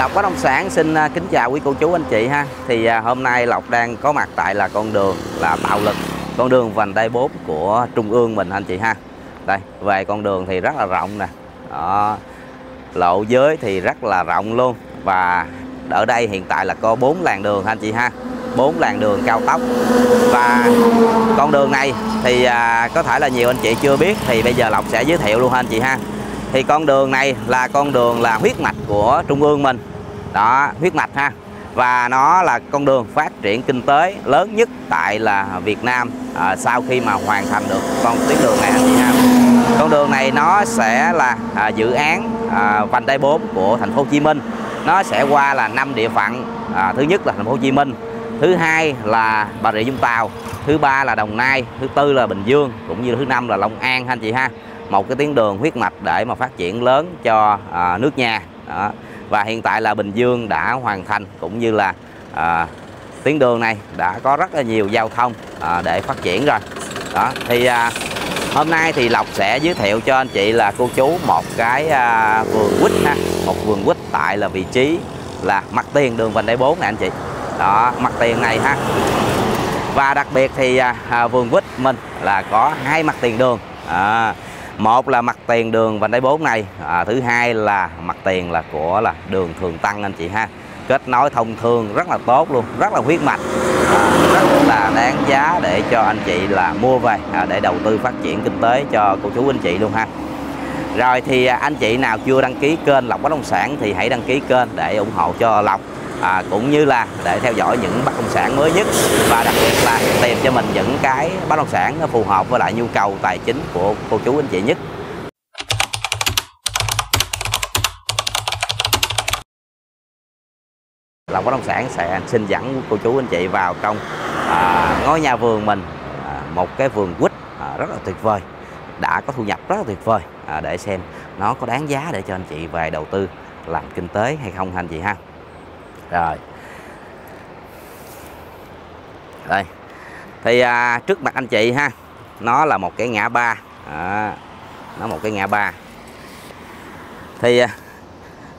Lộc bất động sản xin kính chào quý cô chú anh chị ha. Thì hôm nay Lộc đang có mặt tại là con đường là Tạo Lực, con đường Vành Đai 4 của Trung ương mình anh chị ha. Đây, về con đường thì rất là rộng nè. Đó, lộ giới thì rất là rộng luôn. Và ở đây hiện tại là có 4 làn đường anh chị ha, 4 làn đường cao tốc. Và con đường này thì có thể là nhiều anh chị chưa biết, thì bây giờ Lộc sẽ giới thiệu luôn anh chị ha. Thì con đường này là con đường là huyết mạch của Trung ương mình. Đó, huyết mạch ha. Và nó là con đường phát triển kinh tế lớn nhất tại là Việt Nam sau khi mà hoàn thành được con tuyến đường này anh chị ha. Con đường này nó sẽ là dự án Vành Đai 4 của thành phố Hồ Chí Minh. Nó sẽ qua là 5 địa phận. Thứ nhất là thành phố Hồ Chí Minh, thứ hai là Bà Rịa Vũng Tàu, thứ ba là Đồng Nai, thứ tư là Bình Dương, cũng như thứ năm là Long An anh chị ha. Một cái tuyến đường huyết mạch để mà phát triển lớn cho nước nhà. Đó. Và hiện tại là Bình Dương đã hoàn thành, cũng như là tuyến đường này đã có rất là nhiều giao thông để phát triển rồi. Đó. Thì hôm nay thì Lộc sẽ giới thiệu cho anh chị là cô chú một cái vườn quýt ha, một vườn quýt tại là vị trí là mặt tiền đường Vành Đai 4 này anh chị. Đó, mặt tiền này ha. Và đặc biệt thì vườn quýt mình là có 2 mặt tiền đường. Một là mặt tiền đường Vành Đai 4 này, thứ hai là mặt tiền là của là đường Thuận Tăng anh chị ha. Kết nối thông thương rất là tốt luôn, rất là huyết mạch, rất là đáng giá để cho anh chị là mua về để đầu tư phát triển kinh tế cho cô chú anh chị luôn ha. Rồi thì anh chị nào chưa đăng ký kênh Lộc bất động sản thì hãy đăng ký kênh để ủng hộ cho Lộc, cũng như là để theo dõi những bất động sản mới nhất, và đặc biệt là tìm cho mình những cái bất động sản nó phù hợp với lại nhu cầu tài chính của cô chú anh chị nhất. Lộc bất động sản sẽ xin dẫn cô chú anh chị vào trong ngôi nhà vườn mình, một cái vườn quýt rất là tuyệt vời, đã có thu nhập rất là tuyệt vời, để xem nó có đáng giá để cho anh chị về đầu tư làm kinh tế hay không anh chị ha. Rồi. Đây. Thì trước mặt anh chị ha, nó là một cái ngã ba. Nó một cái ngã ba. Thì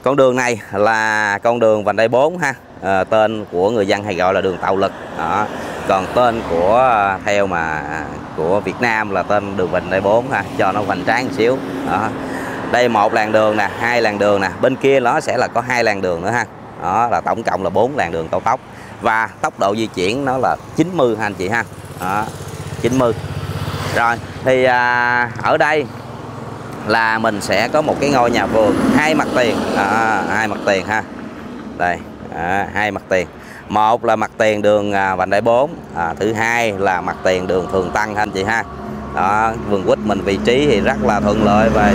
con đường này là con đường Vành Đai 4 ha. Tên của người dân hay gọi là đường Tạo Lực. Đó. Còn tên của theo mà của Việt Nam là tên đường Vành Đai 4 ha, cho nó hoành tráng một xíu. Đó. Đây một làn đường nè, hai làn đường nè, bên kia nó sẽ là có 2 làn đường nữa ha. Đó là tổng cộng là 4 làn đường cao tốc, và tốc độ di chuyển nó là 90 ha anh chị ha. Đó, 90. Rồi thì ở đây là mình sẽ có một cái ngôi nhà vườn 2 mặt tiền. Đó, 2 mặt tiền ha. Đây, 2 mặt tiền. Một là mặt tiền đường Vành Đai 4, thứ hai là mặt tiền đường Thuận Tăng ha anh chị ha. Đó, vườn quýt mình vị trí thì rất là thuận lợi về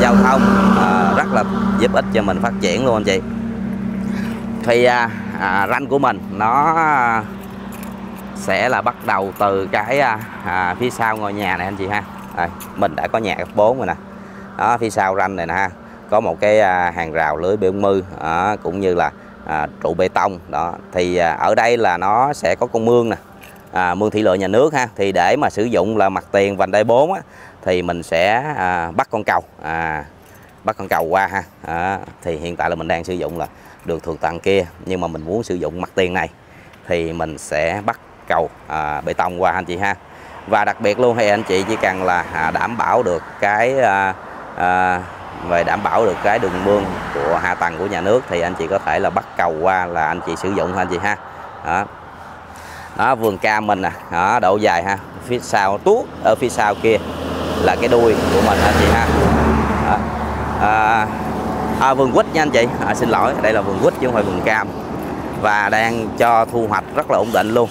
giao thông, rất là giúp ích cho mình phát triển luôn anh chị. Thì ranh của mình nó sẽ là bắt đầu từ cái phía sau ngôi nhà này anh chị ha. Đây, mình đã có nhà cấp 4 rồi nè. Đó, phía sau ranh này nè ha, có một cái hàng rào lưới B40, cũng như là trụ bê tông. Đó thì ở đây là nó sẽ có con mương nè, mương thủy lợi nhà nước ha. Thì để mà sử dụng là mặt tiền Vành Đai 4 á, thì mình sẽ bắt con cầu, bắt con cầu qua ha. Đó, thì hiện tại là mình đang sử dụng là đường Thuận Tăng kia, nhưng mà mình muốn sử dụng mặt tiền này thì mình sẽ bắt cầu bê tông qua anh chị ha. Và đặc biệt luôn thì anh chị chỉ cần là đảm bảo được cái về đảm bảo được cái đường mương của hạ tầng của nhà nước, thì anh chị có thể là bắt cầu qua là anh chị sử dụng ha anh chị ha. Đó, đó vườn cam mình nè. Đó, độ dài ha, phía sau tuốt ở phía sau kia là cái đuôi của mình anh chị ha. Đó. Vườn quýt nha anh chị, xin lỗi, đây là vườn quýt chứ không phải vườn cam, và đang cho thu hoạch rất là ổn định luôn.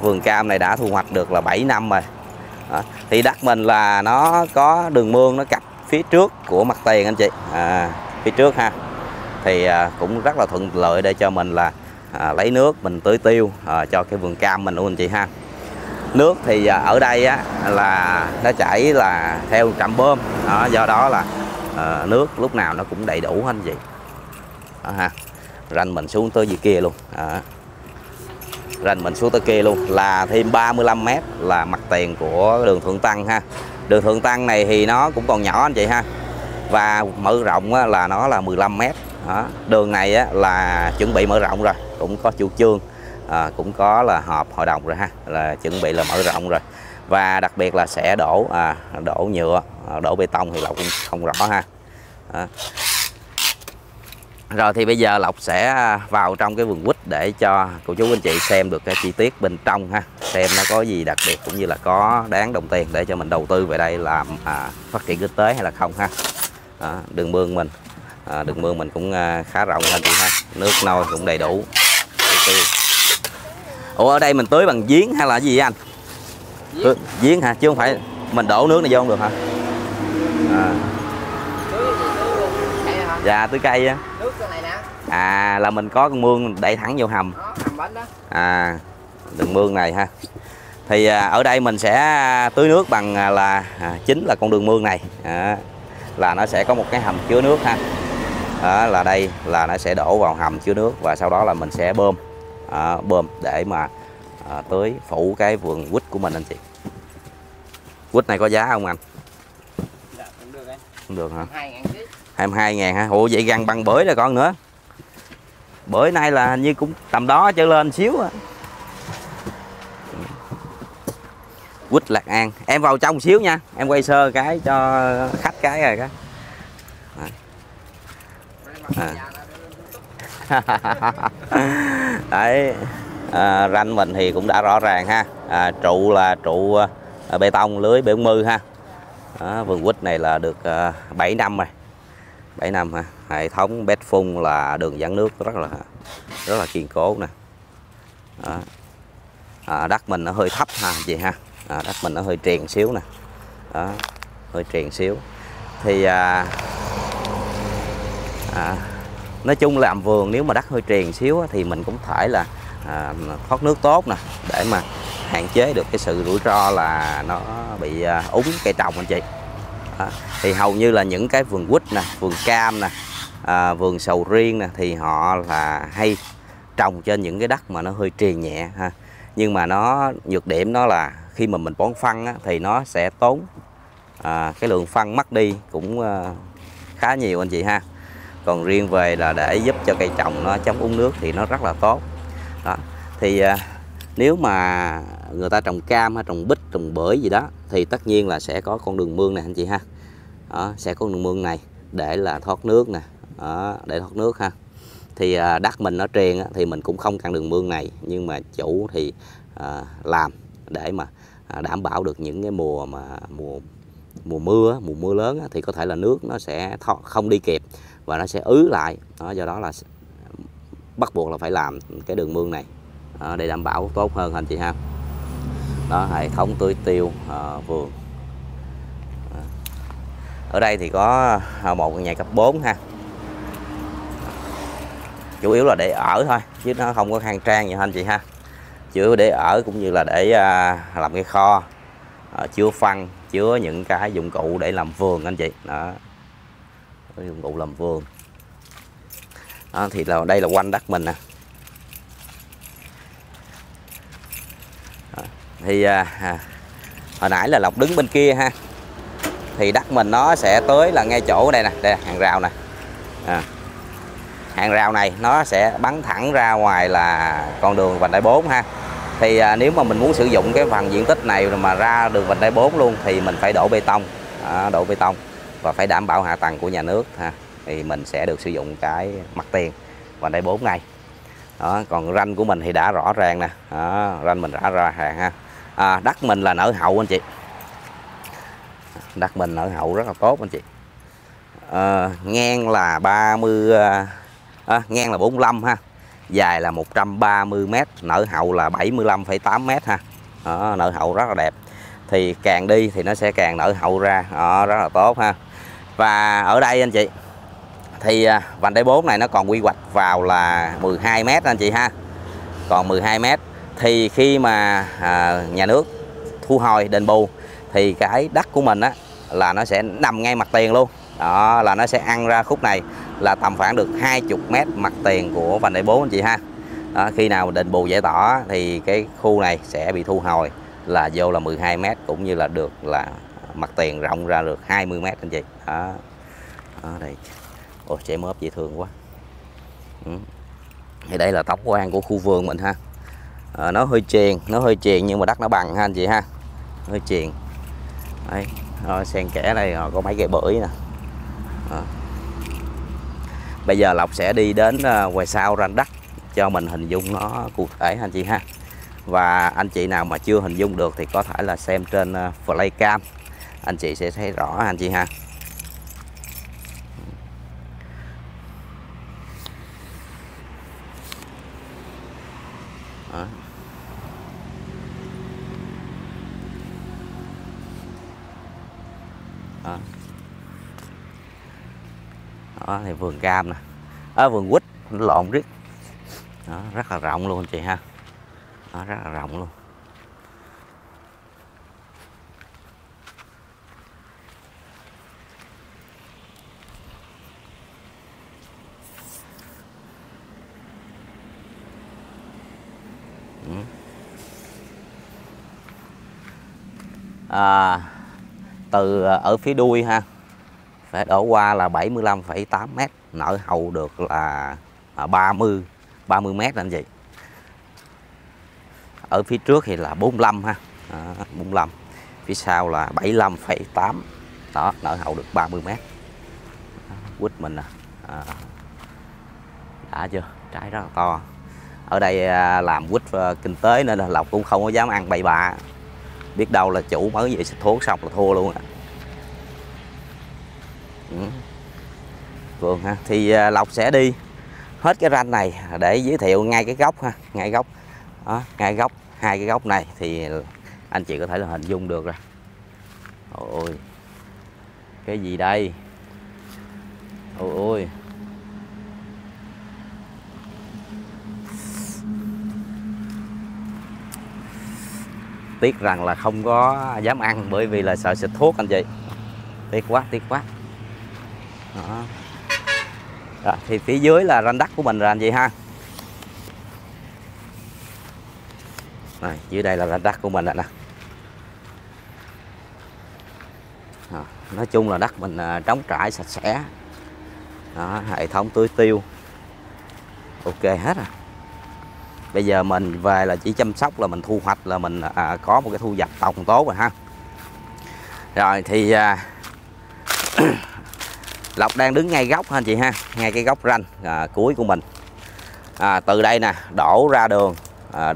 Vườn cam này đã thu hoạch được là 7 năm rồi. Thì đất mình là nó có đường mương nó cặp phía trước của mặt tiền anh chị, phía trước ha. Thì cũng rất là thuận lợi để cho mình là lấy nước mình tưới tiêu cho cái vườn cam mình luôn anh chị ha. Nước thì ở đây á, là nó chảy là theo trạm bơm, do đó là nước lúc nào nó cũng đầy đủ anh chị. Đó, ha. Ranh mình xuống tới dưới kia luôn. Đó. Ranh mình xuống tới kia luôn là thêm 35 m là mặt tiền của đường Thuận Tăng ha. Đường Thuận Tăng này thì nó cũng còn nhỏ anh chị ha, và mở rộng là nó là 15 m Đó. Đường này á, là chuẩn bị mở rộng rồi, cũng có chủ trương, cũng có là họp hội đồng rồi ha, là chuẩn bị là mở rộng rồi. Và đặc biệt là sẽ đổ nhựa, đổ bê tông thì Lộc cũng không rõ ha. Đó. Rồi thì bây giờ Lộc sẽ vào trong cái vườn quýt để cho cô chú anh chị xem được cái chi tiết bên trong ha, xem nó có gì đặc biệt cũng như là có đáng đồng tiền để cho mình đầu tư về đây làm phát triển kinh tế hay là không ha. Đó, đường mương mình, cũng khá rộng anh chị ha, nước nôi cũng đầy đủ. Ủa ở đây mình tưới bằng giếng hay là gì vậy anh? Giếng hả, chứ không phải mình đổ nước này vô không được hả? À. Dạ tưới cây á. À là mình có con mương đẩy thẳng vô hầm. À đường mương này ha. Thì ở đây mình sẽ tưới nước bằng là chính là con đường mương này. À, là nó sẽ có một cái hầm chứa nước ha. À, là đây là nó sẽ đổ vào hầm chứa nước và sau đó là mình sẽ bơm. À, bơm để mà tưới phụ cái vườn quýt của mình anh chị. Quýt này có giá không anh? Dạ, cũng được đấy. Cũng được hả? 22.000 ha. Ủa vậy gần bằng bưởi rồi còn nữa. Bữa nay là hình như cũng tầm đó trở lên xíu à. Quýt Lạc An. Em vào trong xíu nha, em quay sơ cái cho khách cái rồi cái. Đấy, ranh mình thì cũng đã rõ ràng ha. Trụ là trụ bê tông lưới B40 ha. Đó, vườn quýt này là được 7 năm rồi. 7 năm ha. Hệ thống bét phun là đường dẫn nước rất là kiên cố nè. Đất mình nó hơi thấp ha chị ha. Đất mình nó hơi triền xíu nè. Đó, hơi triền xíu. Thì nói chung làm vườn nếu mà đất hơi triền xíu thì mình cũng phải là thoát nước tốt nè, để mà hạn chế được cái sự rủi ro là nó bị úng cây trồng anh chị. Thì hầu như là những cái vườn quýt nè, vườn cam nè, vườn sầu riêng nè thì họ là hay trồng trên những cái đất mà nó hơi triền nhẹ ha. Nhưng mà nó nhược điểm nó là khi mà mình bón phân á, thì nó sẽ tốn cái lượng phân mất đi cũng khá nhiều anh chị ha. Còn riêng về là để giúp cho cây trồng nó chống úng nước thì nó rất là tốt. Đó. Thì nếu mà người ta trồng cam hay trồng bích, trồng bưởi gì đó thì tất nhiên là sẽ có con đường mương này anh chị ha. Đó, sẽ có con đường mương này để là thoát nước nè. Đó, để thoát nước ha. Thì đất mình nó triền thì mình cũng không cần đường mương này, nhưng mà chủ thì làm để mà đảm bảo được những cái mùa mà mùa mưa lớn thì có thể là nước nó sẽ không đi kịp và nó sẽ ứ lại. Đó, do đó là bắt buộc là phải làm cái đường mương này để đảm bảo tốt hơn anh chị ha. Đó, hệ thống tưới tiêu vườn. Ở đây thì có một căn nhà cấp 4 ha. Chủ yếu là để ở thôi chứ nó không có khang trang gì hết anh chị ha. Chủ yếu để ở cũng như là để làm cái kho, chứa phân, chứa những cái dụng cụ để làm vườn anh chị. Đó. Dụng cụ làm vườn. Đó, thì là đây là quanh đất mình nè. Thì hồi nãy là Lộc đứng bên kia ha, thì đất mình nó sẽ tới là ngay chỗ đây nè, đây hàng rào nè. Hàng rào này nó sẽ bắn thẳng ra ngoài là con đường Vành Đai 4 ha. Thì nếu mà mình muốn sử dụng cái phần diện tích này mà ra đường Vành Đai 4 luôn thì mình phải đổ bê tông, đổ bê tông và phải đảm bảo hạ tầng của nhà nước ha, thì mình sẽ được sử dụng cái mặt tiền Vành Đai 4 này. Đó, còn ranh của mình thì đã rõ ràng nè. Đó, ranh mình đã rõ ràng ha. Đất mình là nở hậu anh chị. Đất mình nở hậu rất là tốt anh chị. Ngang là 45 ha. Dài là 130 m, nở hậu là 75,8 m ha. Đó, nở hậu rất là đẹp. Thì càng đi thì nó sẽ càng nở hậu ra. Đó, rất là tốt ha. Và ở đây anh chị thì Vành Đai 4 này nó còn quy hoạch vào là 12 m anh chị ha. Còn 12 m thì khi mà nhà nước thu hồi đền bù thì cái đất của mình á là nó sẽ nằm ngay mặt tiền luôn. Đó, là nó sẽ ăn ra khúc này là tầm khoảng được 20 m mặt tiền của Vành Đai 4 anh chị ha. Đó, khi nào đền bù giải tỏa thì cái khu này sẽ bị thu hồi là vô là 12 m, cũng như là được là mặt tiền rộng ra được 20 m anh chị. Đó. Đó đây. Ôi, trẻ mớp dễ thương quá. Thì đây là tổng quan của khu vườn mình ha. Nó hơi triền, nhưng mà đất nó bằng ha anh chị ha, hơi triền. Đấy, rồi xen kẽ đây có mấy cây bưởi nè. Bây giờ Lộc sẽ đi đến ngoài sau ranh đất cho mình hình dung nó cụ thể anh chị ha. Và anh chị nào mà chưa hình dung được thì có thể là xem trên flycam, anh chị sẽ thấy rõ anh chị ha. Đó. Đó. Đó thì vườn cam nè, vườn quýt lộn riết, rất là rộng luôn anh chị ha. Đó, rất là rộng luôn. Từ ở phía đuôi ha, phải đổ qua là 75,8 m, nở hầu được là 30 m anh chị. Ở phía trước thì là 45 ha, 45, phía sau là 75,8, đó nở hậu được 30 m. Quýt mình nè, đã chưa, trái rất là to. Ở đây làm quýt kinh tế nên là Lộc cũng không có dám ăn bậy bạ, biết đâu là chủ mới về xịt thuốc xong là thua luôn ạ. Vườn ha, thì Lộc sẽ đi hết cái ranh này để giới thiệu ngay cái góc ha, ngay góc. Đó, ngay góc, hai cái góc này thì anh chị có thể là hình dung được rồi. Ôi, cái gì đây? Ôi, tiếc rằng là không có dám ăn bởi vì là sợ xịt thuốc anh chị. Tiếc quá, tiếc quá. Đó. Rồi, thì phía dưới là ranh đất của mình rồi anh chị ha. Rồi, dưới đây là ranh đất của mình nè. Nói chung là đất mình trống trải sạch sẽ. Đó, hệ thống tưới tiêu ok hết à. Bây giờ mình về là chỉ chăm sóc là mình thu hoạch là mình có một cái thu nhập tổng tốt rồi ha. Rồi thì Lộc đang đứng ngay góc ha anh chị ha, ngay cái góc ranh cuối của mình. Từ đây nè đổ ra đường,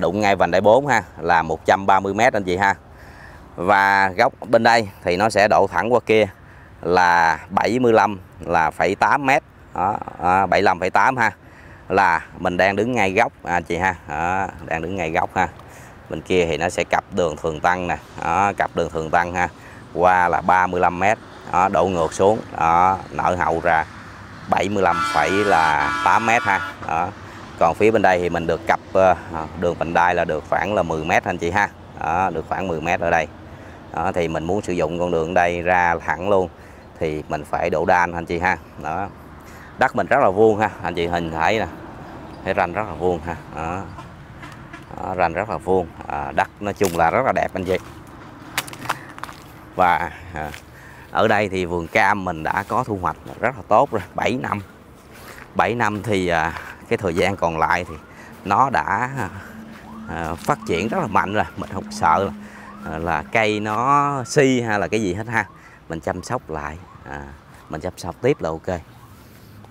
đụng ngay vành đai 4 ha, là 130 m anh chị ha. Và góc bên đây thì nó sẽ đổ thẳng qua kia là 75,8 m, 75,8 ha, là mình đang đứng ngay góc anh chị ha. Đó, đang đứng ngay góc ha. Bên kia thì nó sẽ cặp đường Thuận Tăng nè, cặp đường Thuận Tăng ha, qua là 35 m, đổ ngược xuống, nở hậu ra 75,8 m ha. Đó. Còn phía bên đây thì mình được cặp đường vành đai là được khoảng là 10 m anh chị ha. Đó, được khoảng 10 m ở đây. Đó, thì mình muốn sử dụng con đường đây ra thẳng luôn thì mình phải đổ đan anh chị ha. Đó. Đất mình rất là vuông ha, anh chị hình thấy nè, thấy ranh rất là vuông ha. Đó. Đó, ranh rất là vuông, đất nói chung là rất là đẹp anh chị. Và ở đây thì vườn cam mình đã có thu hoạch rất là tốt rồi, 7 năm thì cái thời gian còn lại thì nó đã phát triển rất là mạnh rồi. Mình không sợ là cây nó si hay là cái gì hết ha. Mình chăm sóc lại, mình chăm sóc tiếp là ok.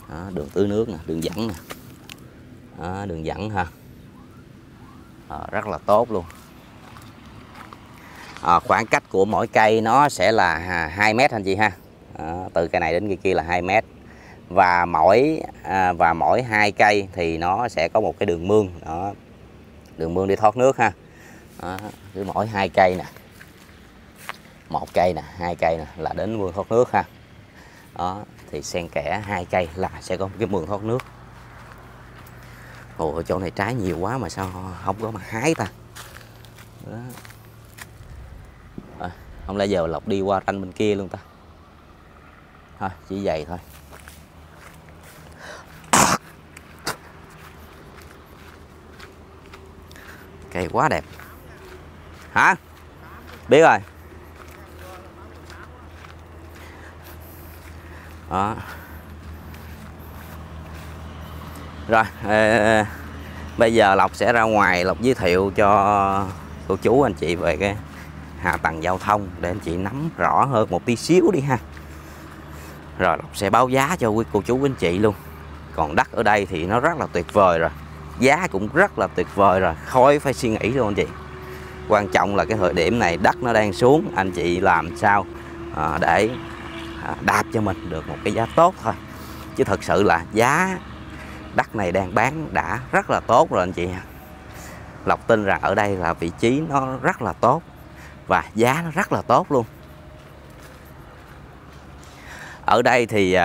Đó, đường tưới nước nè, đường dẫn nè. Đó, đường dẫn ha, rất là tốt luôn. Khoảng cách của mỗi cây nó sẽ là 2 m anh chị ha. Từ cây này đến cây kia là 2 m. Và mỗi hai cây thì nó sẽ có một cái đường mương. Đó, đường mương để thoát nước ha. Đó, cứ mỗi hai cây nè, một cây nè, hai cây nè là đến mương thoát nước ha. Đó, thì xen kẽ hai cây là sẽ có một cái mương thoát nước. Ồ, chỗ này trái nhiều quá mà sao không có mà hái ta. Đó. À, không lẽ giờ Lộc đi qua ranh bên kia luôn ta. Thôi chỉ vậy thôi. Cây quá đẹp. Hả? Biết rồi. Đó. Rồi bây giờ Lộc sẽ ra ngoài, Lộc giới thiệu cho cô chú anh chị về cái hạ tầng giao thông để anh chị nắm rõ hơn một tí xíu đi ha. Rồi Lộc sẽ báo giá cho quý cô chú quý anh chị luôn. Còn đất ở đây thì nó rất là tuyệt vời rồi, giá cũng rất là tuyệt vời rồi, khỏi phải suy nghĩ luôn anh chị. Quan trọng là cái thời điểm này đất nó đang xuống, anh chị làm sao để đạp cho mình được một cái giá tốt thôi. Chứ thật sự là giá đất này đang bán đã rất là tốt rồi anh chị. Lộc tin rằng ở đây là vị trí nó rất là tốt và giá nó rất là tốt luôn. Ở đây thì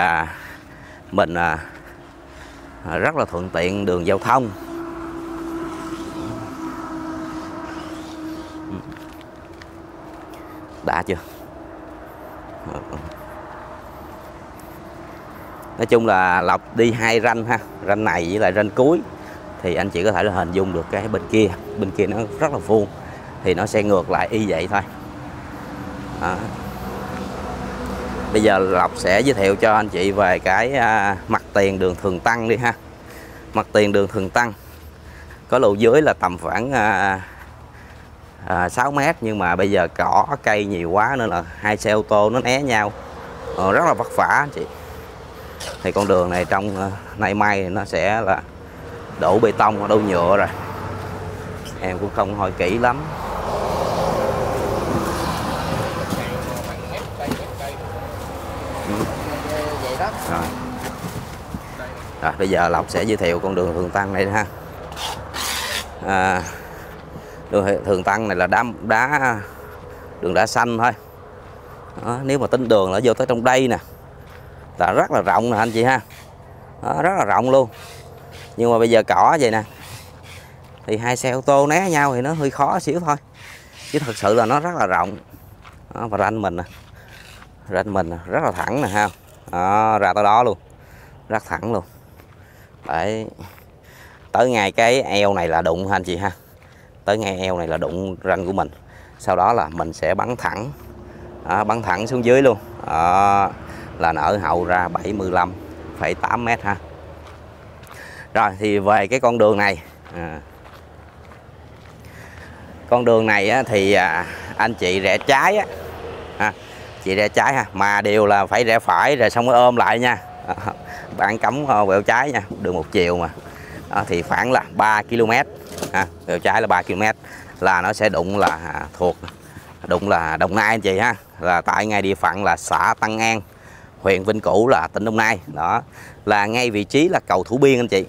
mình rất là thuận tiện đường giao thông. Đã chưa? Nói chung là Lộc đi hai ranh ha, ranh này với lại ranh cuối, thì anh chị có thể là hình dung được cái bên kia nó rất là vuông, thì nó sẽ ngược lại y vậy thôi. Đó. Bây giờ Lộc sẽ giới thiệu cho anh chị về cái mặt tiền đường Thuận Tăng đi ha. Mặt tiền đường Thuận Tăng có lầu dưới là tầm khoảng 6 mét, nhưng mà bây giờ cỏ cây nhiều quá nên là hai xe ô tô nó né nhau, rất là vất vả anh chị. Thì con đường này trong nay mai nó sẽ là đổ bê tông và đổ nhựa rồi, em cũng không hỏi kỹ lắm. Rồi. Rồi bây giờ Lộc sẽ giới thiệu con đường Thuận Tăng này ha. Đường Thuận Tăng này là đường đá xanh thôi. Đó, nếu mà tính đường nó vô tới trong đây nè là rất là rộng nè anh chị ha. Đó, rất là rộng luôn, nhưng mà bây giờ cỏ vậy nè thì hai xe ô tô né nhau thì nó hơi khó xíu thôi, chứ thật sự là nó rất là rộng. Đó, và ranh mình nè, ranh mình rất là thẳng nè ha. Đó, ra tới đó luôn, rất thẳng luôn. Đấy, tới ngay cái eo này là đụng ha anh chị ha, tới ngay eo này là đụng ranh của mình, sau đó là mình sẽ bắn thẳng. Đó, bắn thẳng xuống dưới luôn. Đó, là nở hậu ra 75,8 m ha. Rồi thì về cái con đường này, con đường này á, thì anh chị rẽ trái á, chị rẽ trái ha, mà đều là phải rẽ phải rồi xong mới ôm lại nha. Bạn cấm quẹo trái nha, đường một chiều mà. Đó, thì khoảng là 3 km, quẹo trái là 3 km là nó sẽ đụng là đụng là Đồng Nai anh chị ha, là tại ngay địa phận là xã Tân An, huyện Vĩnh Cửu là tỉnh Đồng Nai. Đó là ngay vị trí là cầu Thủ Biên anh chị,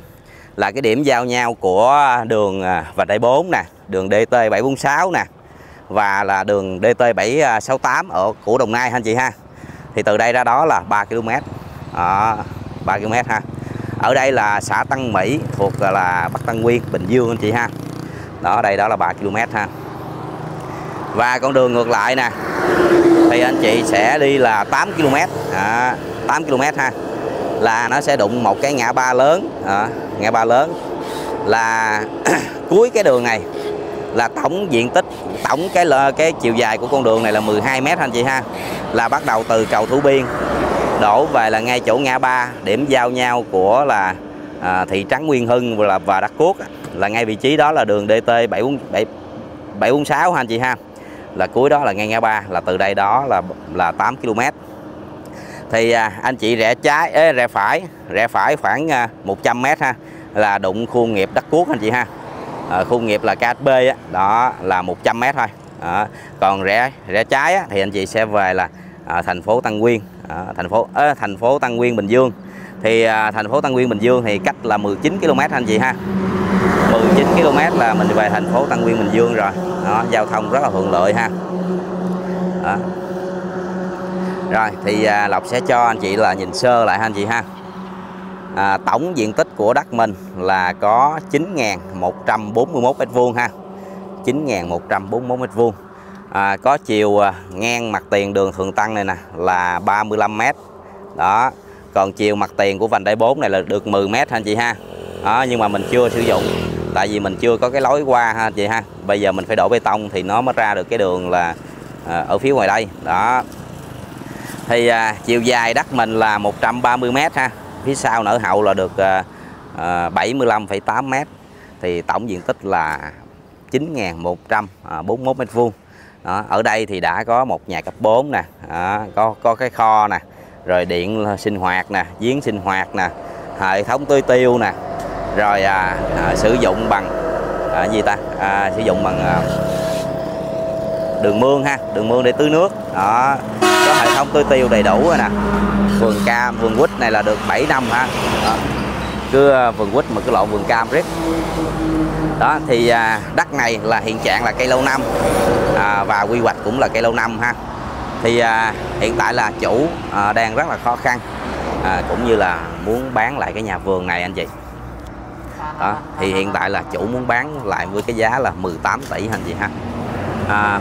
là cái điểm giao nhau của đường Vành Đai 4 nè, đường DT746 nè, và là đường DT768 ở của Đồng Nai ha anh chị ha. Thì từ đây ra đó là 3 km. Đó, 3 km ha. Ở đây là xã Tân Mỹ thuộc là Bắc Tân Uyên, Bình Dương anh chị ha. Đó, đây đó là 3 km ha. Và con đường ngược lại nè thì anh chị sẽ đi là 8 km. À, 8 km ha. Là nó sẽ đụng một cái ngã ba lớn. À, ngã ba lớn là cuối cái đường này là tổng diện tích, tổng cái chiều dài của con đường này là 12 m anh chị ha. Là bắt đầu từ cầu Thủ Biên đổ về là ngay chỗ ngã ba, điểm giao nhau của là thị trấn Nguyên Hưng và Đất Cuốc, là ngay vị trí đó là đường DT746 ha anh chị ha. Là cuối đó là ngay ngã ba, là từ đây đó là 8 km. Thì anh chị rẽ phải khoảng 100 m ha, là đụng khu nghiệp Đất Cuốc anh chị ha. Khu nghiệp là KSB á, đó là 100 m thôi. Đó. Còn rẽ trái á, thì anh chị sẽ về là thành phố Tân Uyên, thành phố Tân Uyên Bình Dương. Thì thành phố Tân Uyên Bình Dương thì cách là 19 km anh chị ha. 19 km là mình về thành phố Tân Uyên Bình Dương rồi. Đó, giao thông rất là thuận lợi ha. Đó. Rồi thì Lộc sẽ cho anh chị là nhìn sơ lại ha anh chị ha. Tổng diện tích của đất mình là có 9.141 m2 ha. 9.141 m2. Có chiều ngang mặt tiền đường Thuận Tăng này nè là 35 m. Đó, còn chiều mặt tiền của Vành Đai 4 này là được 10 m ha anh chị ha. Đó, nhưng mà mình chưa sử dụng, tại vì mình chưa có cái lối qua ha anh chị ha. Bây giờ mình phải đổ bê tông thì nó mới ra được cái đường là ở phía ngoài đây. Đó. Thì chiều dài đất mình là 130 m ha. Phía sau nở hậu là được 75,8 m, thì tổng diện tích là 9.141 m2. Ở đây thì đã có một nhà cấp 4 nè, có cái kho nè, rồi điện sinh hoạt nè, giếng sinh hoạt nè, hệ thống tưới tiêu nè, rồi sử dụng bằng đường mương ha, đường mương để tưới nước đó, có hệ thống tưới tiêu đầy đủ rồi nè. Vườn cam, vườn quýt này là được 7 năm ha, đó. Cứ vườn quýt mà cứ lộ vườn cam riết đó. Thì đất này là hiện trạng là cây lâu năm, và quy hoạch cũng là cây lâu năm ha. Thì hiện tại là chủ đang rất là khó khăn, cũng như là muốn bán lại cái nhà vườn này anh chị đó. Thì hiện tại là chủ muốn bán lại với cái giá là 18 tỷ anh chị ha.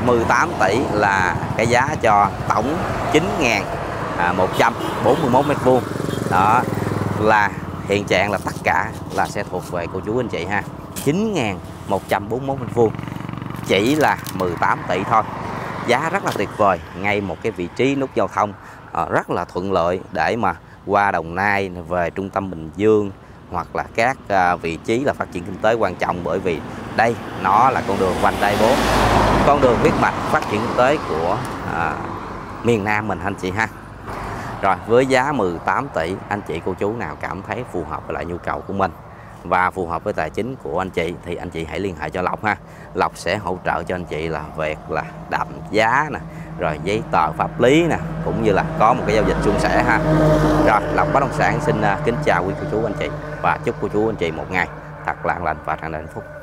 18 tỷ là cái giá cho tổng 9.141 m2. Đó là hiện trạng là tất cả là sẽ thuộc về cô chú anh chị ha. 9.141 m2 chỉ là 18 tỷ thôi. Giá rất là tuyệt vời, ngay một cái vị trí nút giao thông rất là thuận lợi để mà qua Đồng Nai về trung tâm Bình Dương, hoặc là các vị trí là phát triển kinh tế quan trọng, bởi vì đây nó là con đường vành đai 4, con đường huyết mạch phát triển kinh tế của miền Nam mình anh chị ha. Rồi với giá 18 tỷ, anh chị cô chú nào cảm thấy phù hợp với lại nhu cầu của mình và phù hợp với tài chính của anh chị thì anh chị hãy liên hệ cho Lộc ha. Lộc sẽ hỗ trợ cho anh chị là việc là đàm giá nè, rồi giấy tờ pháp lý nè, cũng như là có một cái giao dịch suôn sẻ ha. Rồi Lộc bất động sản xin kính chào quý cô chú anh chị và chúc cô chú anh chị một ngày thật là an lành và tràn đầy hạnh phúc.